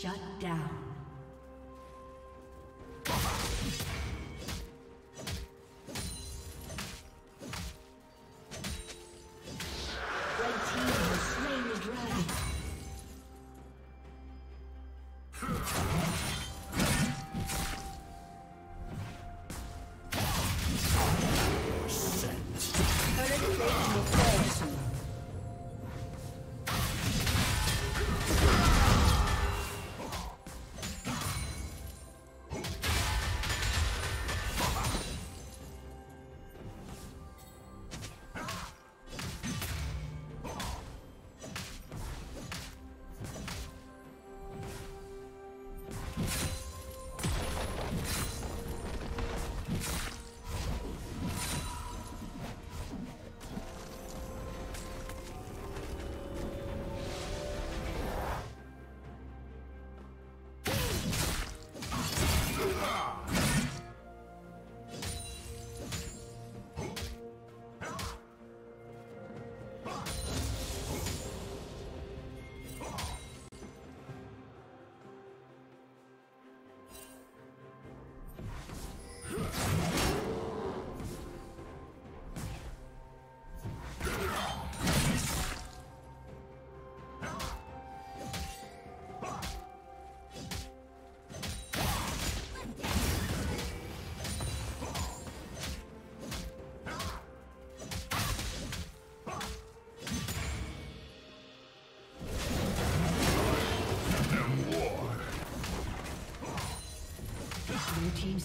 Shut down. Team's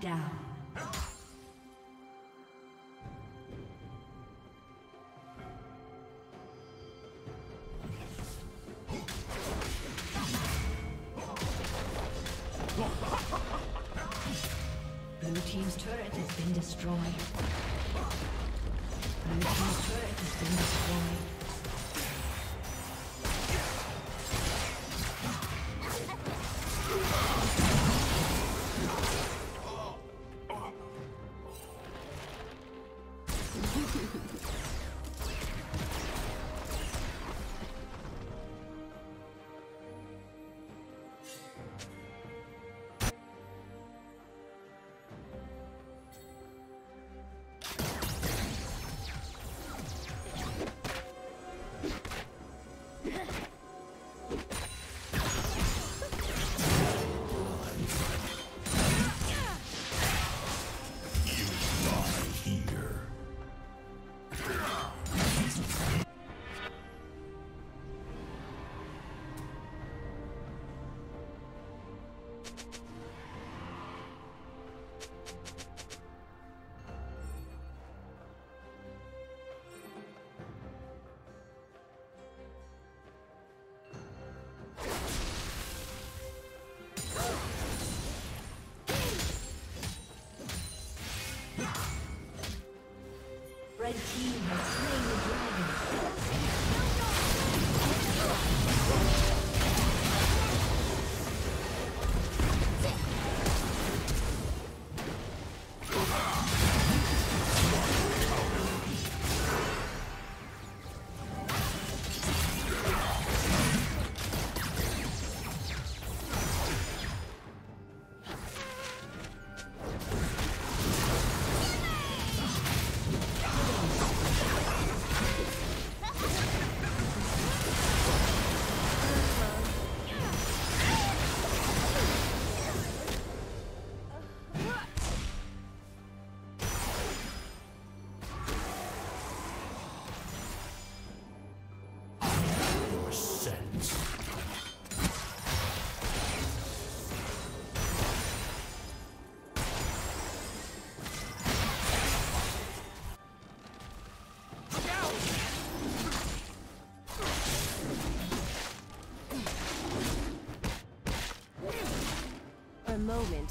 down. Blue team's turret has been destroyed. Blue team's turret has been destroyed. Red team has slain the dragon. Moment,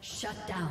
Shut down.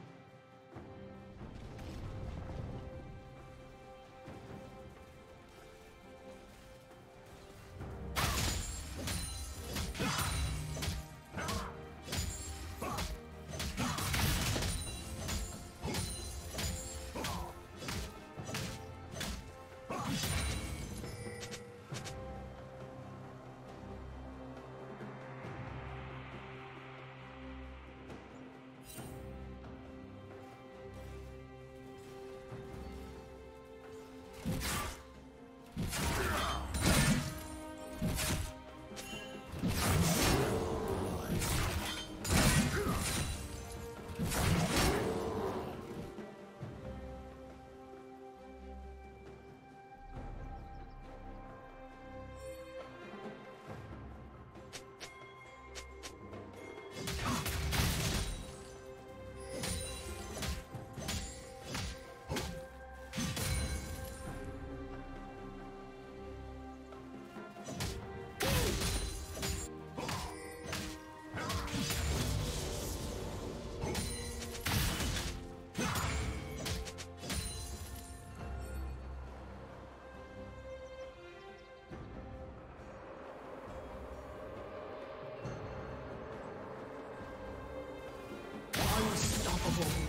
Unstoppable.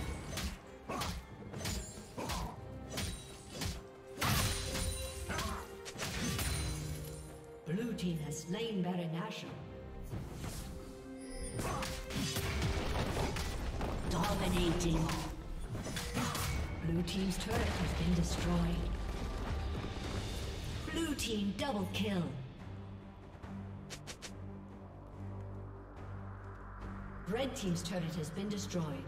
Blue team has slain Baron Nashor. Dominating. Blue team's turret has been destroyed. Blue team double kill. Red team's turret has been destroyed.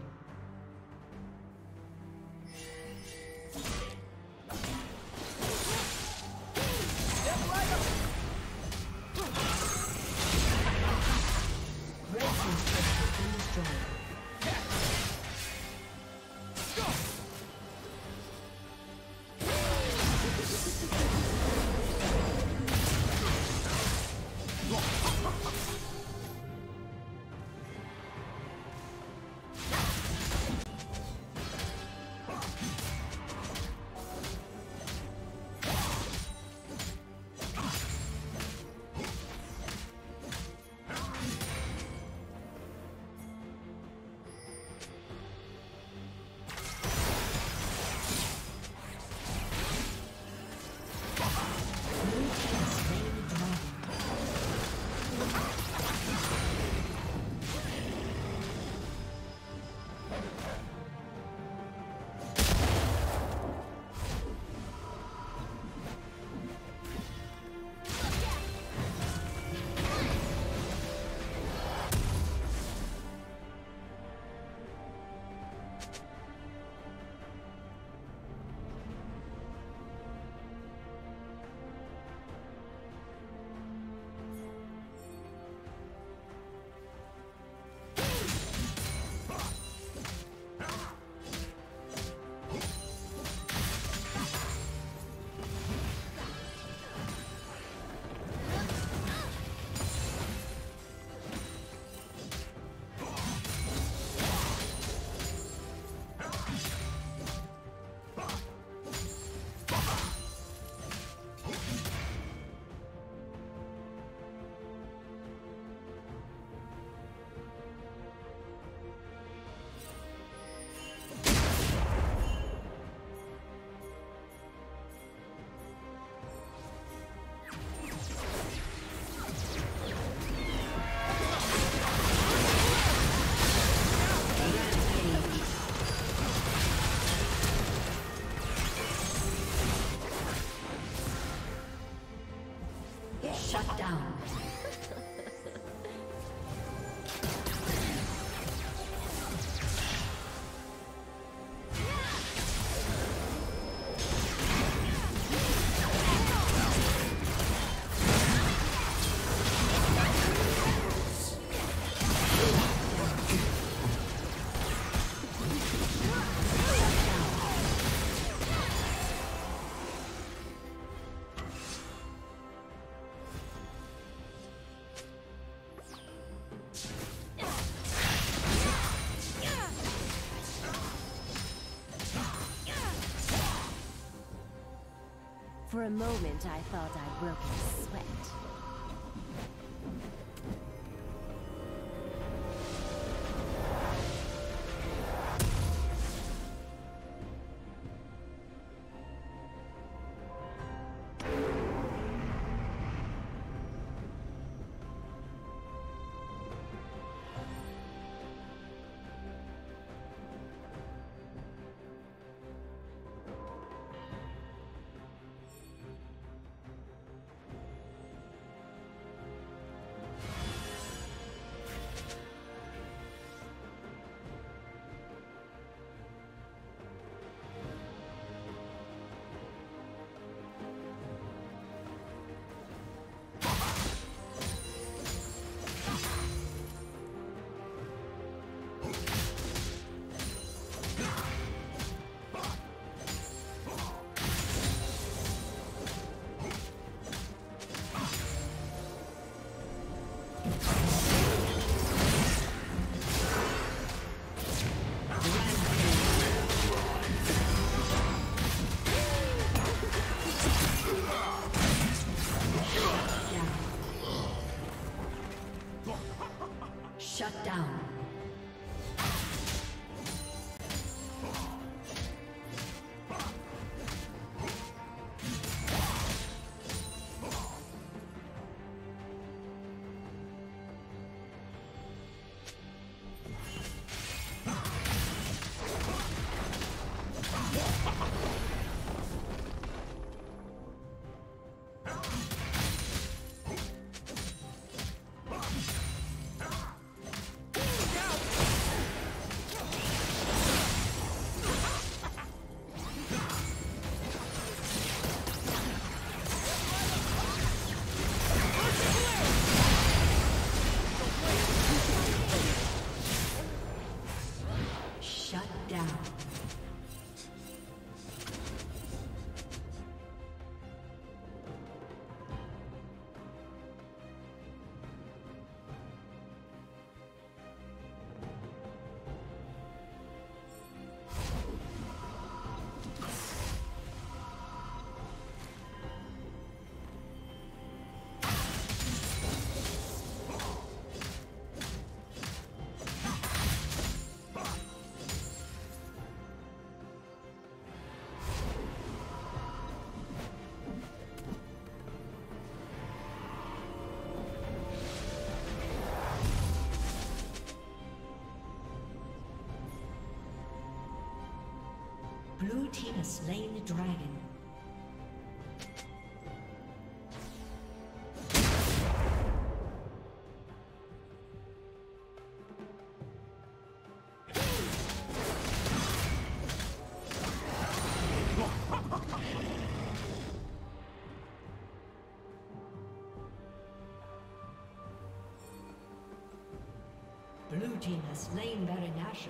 For a moment, I thought I'd broken sweat. Shut down. Blue team has slain the dragon. Blue team has slain Baron Nashor.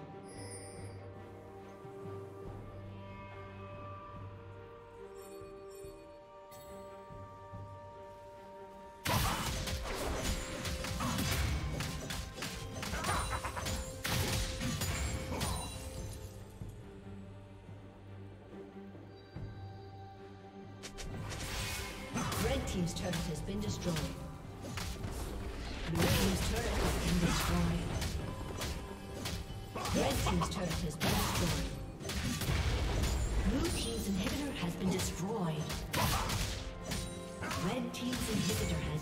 Red team's turret has been destroyed. Blue team's turret has been destroyed. Red team's turret has been destroyed. Blue team's inhibitor has been destroyed. Red team's inhibitor has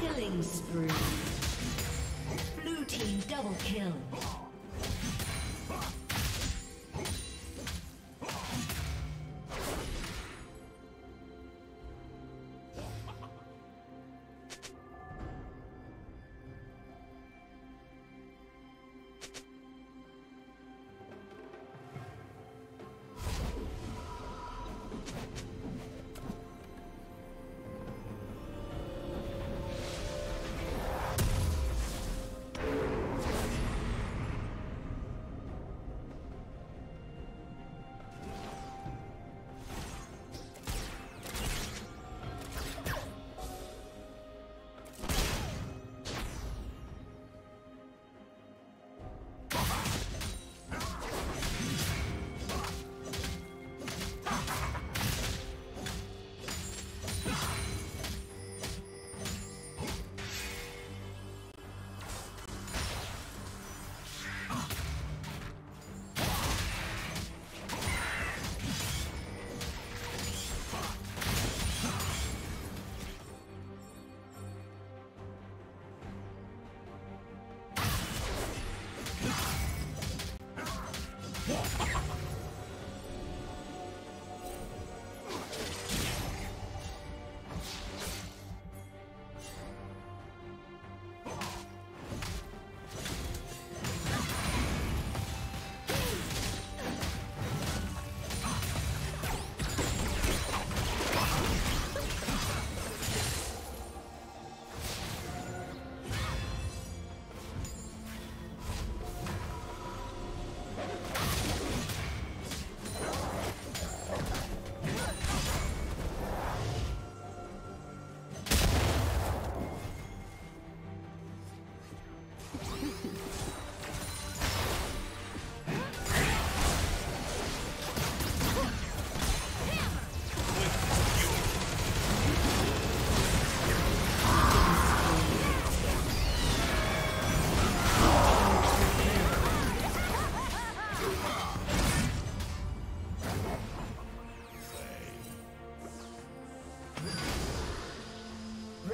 Killing spree. Blue team double kill.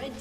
Red